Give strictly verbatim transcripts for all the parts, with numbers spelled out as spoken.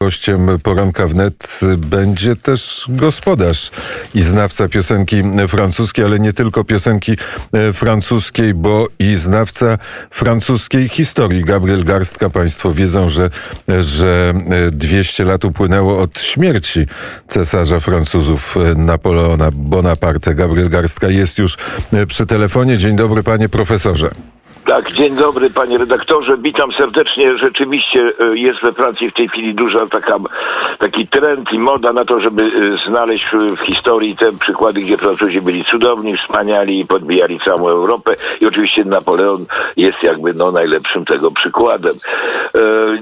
Gościem poranka wnet będzie też gospodarz i znawca piosenki francuskiej, ale nie tylko piosenki francuskiej, bo i znawca francuskiej historii. Gabriel Garstka, państwo wiedzą, że, że dwieście lat upłynęło od śmierci cesarza Francuzów Napoleona Bonaparte. Gabriel Garstka jest już przy telefonie. Dzień dobry, panie profesorze. Tak, dzień dobry panie redaktorze, witam serdecznie. Rzeczywiście jest we Francji w tej chwili duża taka, taki trend i moda na to, żeby znaleźć w historii te przykłady, gdzie Francuzi byli cudowni, wspaniali i podbijali całą Europę. I oczywiście Napoleon jest jakby no najlepszym tego przykładem.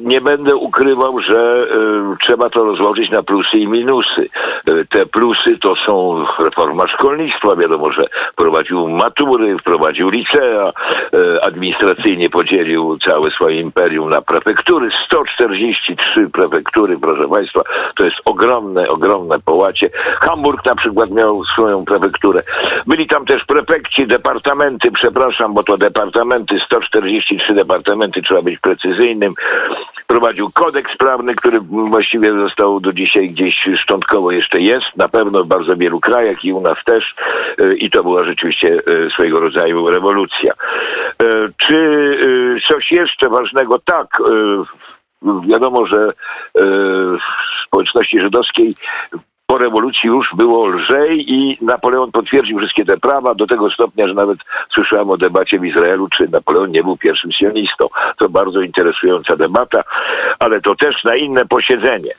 Nie będę ukrywał, że trzeba to rozłożyć na plusy i minusy. Te plusy to są reforma szkolnictwa, wiadomo, że wprowadził matury, wprowadził licea, administracyjnie podzielił całe swoje imperium na prefektury. sto czterdzieści trzy prefektury, proszę państwa, to jest ogromne, ogromne połacie. Hamburg na przykład miał swoją prefekturę. Byli tam też prefekci, departamenty, przepraszam, bo to departamenty, sto czterdzieści trzy departamenty, trzeba być precyzyjnym. Prowadził kodeks prawny, który właściwie został do dzisiaj gdzieś szczątkowo jeszcze jest, na pewno w bardzo wielu krajach i u nas też. I to była rzeczywiście swojego rodzaju rewolucja. Czy coś jeszcze ważnego? Tak, wiadomo, że w społeczności żydowskiej po rewolucji już było lżej i Napoleon potwierdził wszystkie te prawa do tego stopnia, że nawet słyszałem o debacie w Izraelu, czy Napoleon nie był pierwszym sionistą. To bardzo interesująca debata, ale to też na inne posiedzenie.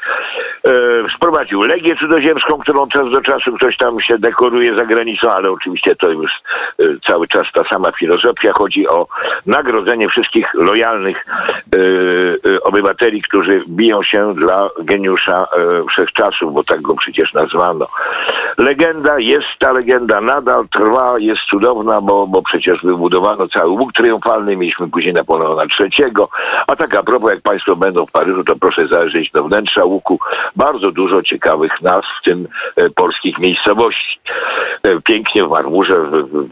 E, wprowadził legię cudzoziemską, którą od czasu do czasu ktoś tam się dekoruje za granicą, ale oczywiście to już e, cały czas ta sama filozofia. Chodzi o nagrodzenie wszystkich lojalnych e, e, obywateli, którzy biją się dla geniusza e, wszechczasów, bo tak go przecież Przecież nazwano. Legenda jest, ta legenda nadal trwa, jest cudowna, bo, bo przecież wybudowano cały łuk triumfalny, mieliśmy później Napoleona trzeciego, a tak a propos, jak państwo będą w Paryżu, to proszę zajrzeć do wnętrza łuku. Bardzo dużo ciekawych nazw, w tym e, polskich miejscowości. E, pięknie w marmurze w, w,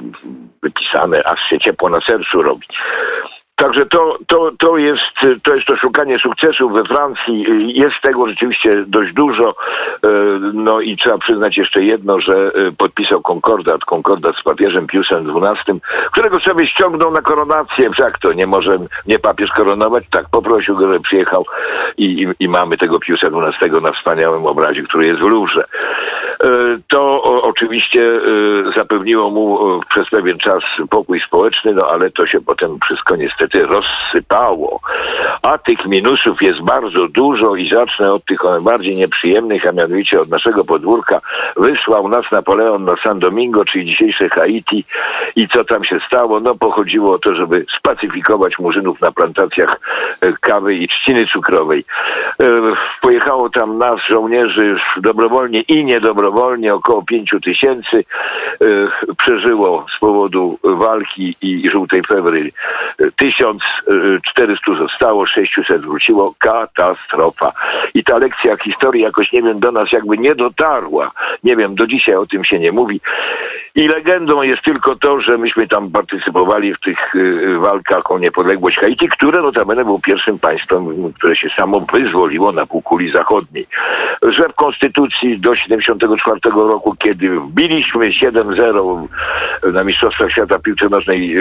wypisane, aż się ciepło na sercu robi. Także to, to, to, jest, to jest to szukanie sukcesów we Francji. Jest tego rzeczywiście dość dużo. No i trzeba przyznać jeszcze jedno, że podpisał konkordat, konkordat z papieżem Piusem dwunastym, którego sobie ściągnął na koronację. Jak to? Nie może nie papież koronować? Tak, poprosił go, żeby przyjechał i, i, i mamy tego Piusa dwunastego na wspaniałym obrazie, który jest w Louvre. To oczywiście zapewniło mu przez pewien czas pokój społeczny, no ale to się potem wszystko niestety rozsypało. A tych minusów jest bardzo dużo i zacznę od tych najbardziej nieprzyjemnych, a mianowicie od naszego podwórka. Wysłał nas Napoleon na San Domingo, czyli dzisiejsze Haiti. I co tam się stało? No pochodziło o to, żeby spacyfikować murzynów na plantacjach kawy i trzciny cukrowej. Pojechało tam nas żołnierzy dobrowolnie i niedobrowolnie. Wolnie około pięciu tysięcy y, przeżyło z powodu walki i, i żółtej febry tysiąc czterysta zostało, sześciuset wróciło. Katastrofa. I ta lekcja historii jakoś, nie wiem, do nas jakby nie dotarła. Nie wiem, do dzisiaj o tym się nie mówi. I legendą jest tylko to, że myśmy tam partycypowali w tych y, walkach o niepodległość Haiti, które notabene było pierwszym państwem, które się samo wyzwoliło na półkuli zachodniej. Że w konstytucji do siedemdziesiątego czwartego roku, kiedy wbiliśmy siedem zero na Mistrzostwach Świata Piłce Nożnej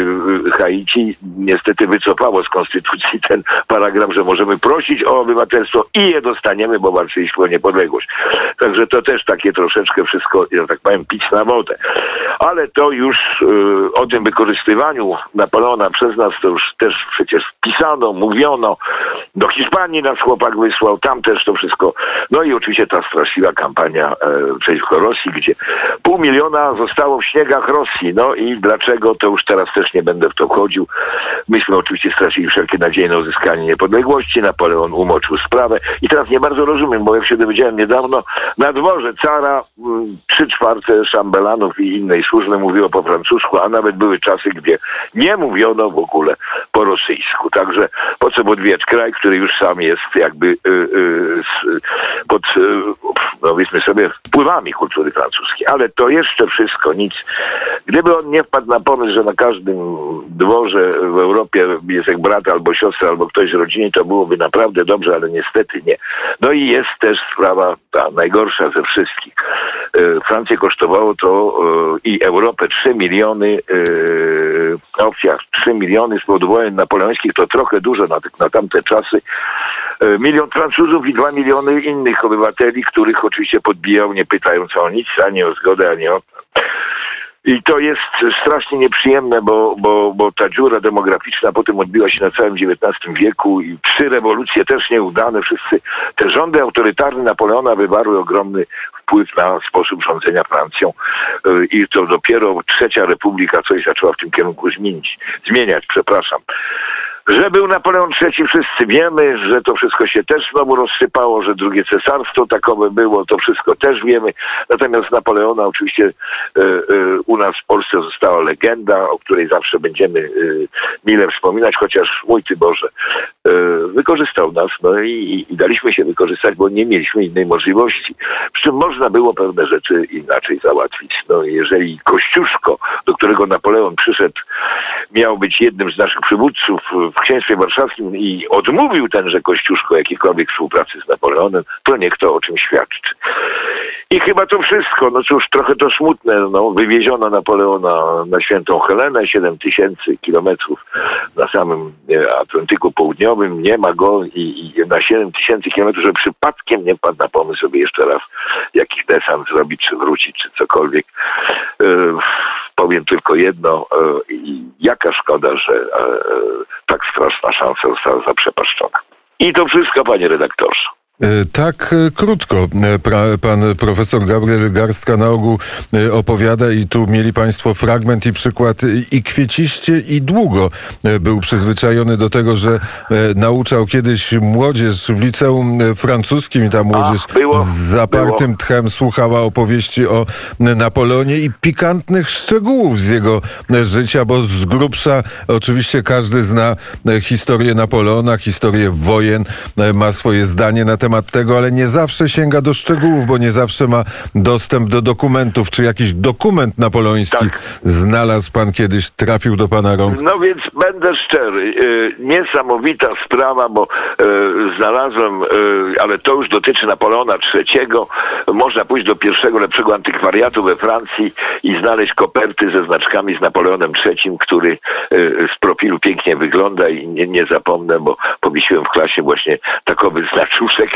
Haiti, niestety wycofało z konstytucji ten paragraf, że możemy prosić o obywatelstwo i je dostaniemy, bo walczyliśmy o niepodległość. Także to też takie troszeczkę wszystko, ja tak powiem, pić na wodę. Ale to już y, o tym wykorzystywaniu Napoleona przez nas to już też przecież pisano, mówiono. Do Hiszpanii nas chłopak wysłał, tam też to wszystko. No i oczywiście ta straszliwa kampania e, przeciwko Rosji, gdzie pół miliona zostało w śniegach Rosji. No i dlaczego, to już teraz też nie będę w to wchodził. Myśmy oczywiście stracili wszelkie nadzieje na uzyskanie niepodległości. Napoleon umoczył sprawę. I teraz nie bardzo rozumiem, bo jak się dowiedziałem niedawno, na dworze cara trzy czwarte szambelanów i innych innej służby mówiło po francusku, a nawet były czasy, gdzie nie mówiono w ogóle po rosyjsku. Także po co podwijać kraj, który już sam jest jakby y, y, pod, y, powiedzmy sobie, wpływami kultury francuskiej. Ale to jeszcze wszystko nic. Gdyby on nie wpadł na pomysł, że na każdym dworze w Europie jest jak brat albo siostra, albo ktoś z rodziny, to byłoby naprawdę dobrze, ale niestety nie. No i jest też sprawa ta najgorsza ze wszystkich. Francję kosztowało to i Europę trzy miliony ofiar. trzy miliony z powodu wojen napoleońskich to trochę dużo na, na tamte czasy. Milion Francuzów i dwa miliony innych obywateli, których oczywiście podbijał, nie pytając o nic, ani o zgodę, ani o... I to jest strasznie nieprzyjemne, bo, bo, bo ta dziura demograficzna potem odbiła się na całym dziewiętnastym wieku i trzy rewolucje też nieudane. Wszyscy te rządy autorytarne Napoleona wywarły ogromny wpływ na sposób rządzenia Francją i to dopiero Trzecia Republika coś zaczęła w tym kierunku zmienić, zmieniać, przepraszam. Że był Napoleon trzeci, wszyscy wiemy, że to wszystko się też znowu rozsypało, że drugie cesarstwo takowe było, to wszystko też wiemy. Natomiast Napoleona oczywiście y, y, u nas w Polsce została legenda, o której zawsze będziemy y, mile wspominać, chociaż mój Ty Boże, y, wykorzystał nas, no i, i daliśmy się wykorzystać, bo nie mieliśmy innej możliwości. Przy czym można było pewne rzeczy inaczej załatwić. No jeżeli Kościuszko, do którego Napoleon przyszedł, miał być jednym z naszych przywódców w Księstwie Warszawskim i odmówił tenże Kościuszko jakiejkolwiek współpracy z Napoleonem, to niech to o czym świadczy. I chyba to wszystko. No cóż, trochę to smutne. No, wywieziono Napoleona na Świętą Helenę, siedem tysięcy kilometrów na samym Atlantyku Południowym. Nie ma go i, i na siedem tysięcy kilometrów, że przypadkiem nie wpadł na pomysł, żeby jeszcze raz jakiś desant zrobić, czy wrócić, czy cokolwiek. Yy, powiem tylko jedno. Yy, jaka szkoda, że yy, tak straszna szansa została zaprzepaszczona. I to wszystko, panie redaktorze. Tak krótko pan profesor Gabriel Garstka na ogół opowiada i tu mieli państwo fragment i przykład i kwieciście i długo był przyzwyczajony do tego, że nauczał kiedyś młodzież w liceum francuskim i ta młodzież A, było, z zapartym było. tchem słuchała opowieści o Napoleonie i pikantnych szczegółów z jego życia, bo z grubsza oczywiście każdy zna historię Napoleona, historię wojen, ma swoje zdanie na temat tego, ale nie zawsze sięga do szczegółów, bo nie zawsze ma dostęp do dokumentów. Czy jakiś dokument napoleoński tak. znalazł pan kiedyś, trafił do pana rąk? No więc będę szczery. Niesamowita sprawa, bo znalazłem, ale to już dotyczy Napoleona trzeciego. Można pójść do pierwszego lepszego antykwariatu we Francji i znaleźć koperty ze znaczkami z Napoleonem trzecim, który z profilu pięknie wygląda i nie, nie zapomnę, bo powiesiłem w klasie właśnie takowy znaczuszek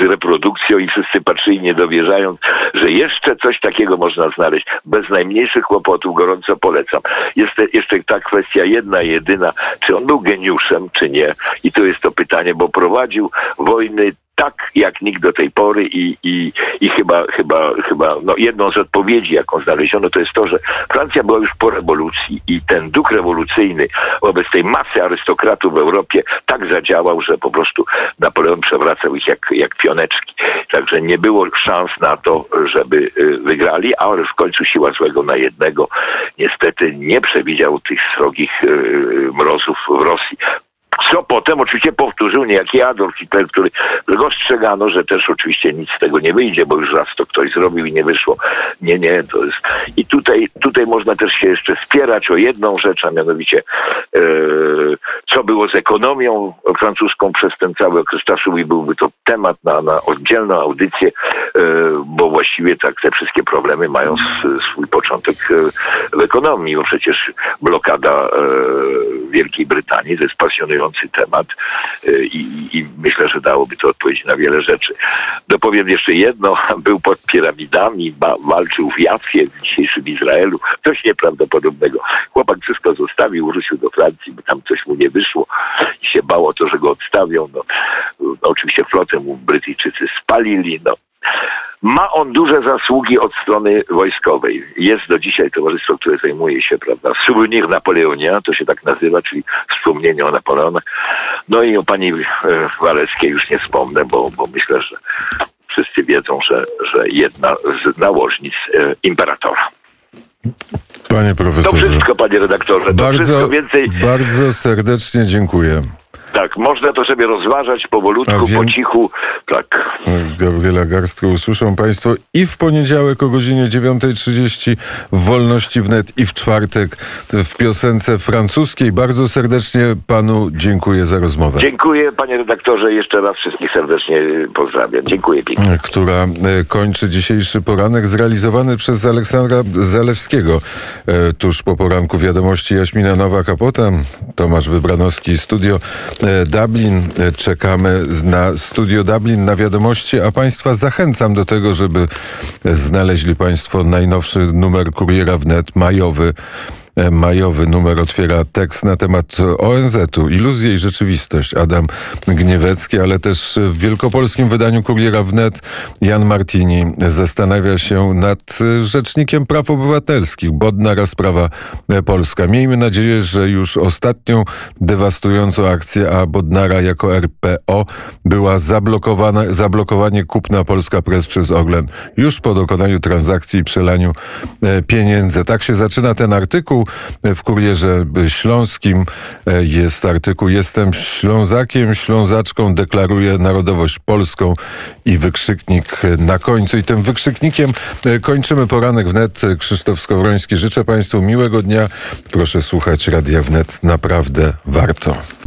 z reprodukcją i wszyscy patrzyli nie dowierzając, że jeszcze coś takiego można znaleźć. Bez najmniejszych kłopotów gorąco polecam. Jest jeszcze ta kwestia jedna, jedyna. Czy on był geniuszem, czy nie? I to jest to pytanie, bo prowadził wojny tak jak nikt do tej pory i, i, i chyba, chyba, chyba no jedną z odpowiedzi, jaką znaleziono, to jest to, że Francja była już po rewolucji i ten duch rewolucyjny wobec tej masy arystokratów w Europie tak zadziałał, że po prostu Napoleon przewracał ich jak, jak pioneczki. Także nie było szans na to, żeby wygrali, ale w końcu siła złego na jednego niestety nie przewidział tych srogich yy, mrozów w Rosji. Co potem oczywiście powtórzył niejaki Adolf Hitler, który dostrzegano, że też oczywiście nic z tego nie wyjdzie, bo już raz to ktoś zrobił i nie wyszło. Nie, nie, to jest... I tutaj, tutaj można też się jeszcze spierać o jedną rzecz, a mianowicie yy, co było z ekonomią francuską przez ten cały okres czasu i byłby to temat na, na oddzielną audycję, yy, bo właściwie tak te wszystkie problemy mają swój początek w ekonomii, bo przecież blokada yy, Wielkiej Brytanii ze spasjonującą temat i, i myślę, że dałoby to odpowiedzi na wiele rzeczy. Dopowiem jeszcze jedno. Był pod piramidami, ba, walczył w Jafie, w dzisiejszym Izraelu. Coś nieprawdopodobnego. Chłopak wszystko zostawił, ruszył do Francji, bo tam coś mu nie wyszło i się bało to, że go odstawią. No, no oczywiście flotę mu Brytyjczycy spalili. No. Ma on duże zasługi od strony wojskowej. Jest do dzisiaj towarzystwo, które zajmuje się, prawda, Souvenir Napoleonian, to się tak nazywa, czyli wspomnienie o Napoleonach. No i o pani Walewskiej już nie wspomnę, bo, bo myślę, że wszyscy wiedzą, że, że jedna z nałożnic imperatora. Panie profesorze. To wszystko, panie redaktorze. To bardzo, wszystko więcej... bardzo serdecznie dziękuję. Tak, można to sobie rozważać powolutku, po cichu. Tak. Gabriela Garstkę usłyszą Państwo i w poniedziałek o godzinie dziewiątej trzydzieści w Wolności Wnet i w czwartek w piosence francuskiej. Bardzo serdecznie Panu dziękuję za rozmowę. Dziękuję, panie redaktorze. Jeszcze raz wszystkich serdecznie pozdrawiam. Dziękuję pięknie. Która kończy dzisiejszy poranek zrealizowany przez Aleksandra Zalewskiego. Tuż po poranku wiadomości Jaśmina Nowak, a potem Tomasz Wybranowski, Studio Dublin. Czekamy na Studio Dublin, na wiadomości, a Państwa zachęcam do tego, żeby znaleźli Państwo najnowszy numer Kuriera Wnet, majowy. Majowy numer otwiera tekst na temat O N Z u, iluzję i rzeczywistość. Adam Gniewecki, ale też w wielkopolskim wydaniu Kuriera Wnet Jan Martini zastanawia się nad Rzecznikiem Praw Obywatelskich. Bodnar, sprawa polska. Miejmy nadzieję, że już ostatnią dewastującą akcję, a Bodnara jako R P O była zablokowana, zablokowanie kupna Polska Press przez Orlen już po dokonaniu transakcji i przelaniu pieniędzy. Tak się zaczyna ten artykuł. W Kurierze Śląskim jest artykuł "Jestem Ślązakiem, Ślązaczką, deklaruję narodowość polską" i wykrzyknik na końcu. I tym wykrzyknikiem kończymy poranek Wnet. Krzysztof Skowroński. Życzę Państwu miłego dnia. Proszę słuchać Radia Wnet. Naprawdę warto.